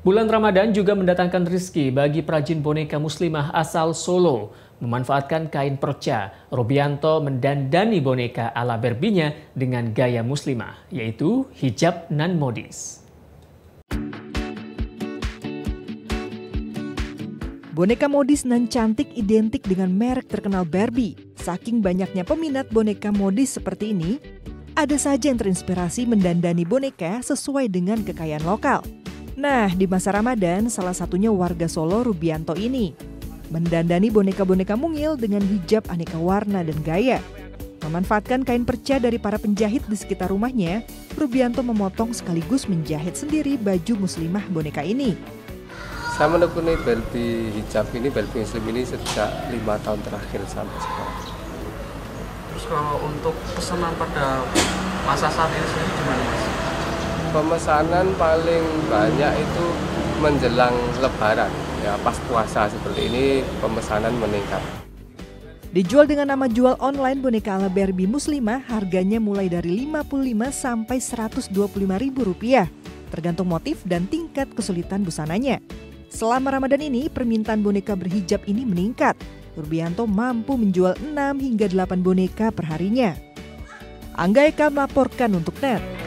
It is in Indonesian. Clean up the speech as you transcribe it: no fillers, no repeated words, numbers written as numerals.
Bulan Ramadan juga mendatangkan rizki bagi perajin boneka muslimah asal Solo. Memanfaatkan kain perca, Rubianto mendandani boneka ala Berbinya dengan gaya muslimah, yaitu hijab non-modis. Boneka modis nan cantik identik dengan merek terkenal Barbie. Saking banyaknya peminat boneka modis seperti ini, ada saja yang terinspirasi mendandani boneka sesuai dengan kekayaan lokal. Nah, di masa Ramadan, salah satunya warga Solo, Rubianto ini mendandani boneka-boneka mungil dengan hijab aneka warna dan gaya. Memanfaatkan kain perca dari para penjahit di sekitar rumahnya, Rubianto memotong sekaligus menjahit sendiri baju muslimah boneka ini. Saya menekuni Barbie hijab ini, Barbie muslim ini sejak 5 tahun terakhir sampai sekarang. Terus kalau untuk pesanan pada masa saat ini sendiri gimana, Mas? Pemesanan paling banyak itu menjelang Lebaran, ya pas puasa seperti ini pemesanan meningkat. Dijual dengan nama jual online, boneka ala Barbie muslimah harganya mulai dari Rp55.000 sampai Rp125.000, tergantung motif dan tingkat kesulitan busananya. Selama Ramadan ini permintaan boneka berhijab ini meningkat. Rubianto mampu menjual 6 hingga 8 boneka perharinya. Angga Eka melaporkan untuk NET.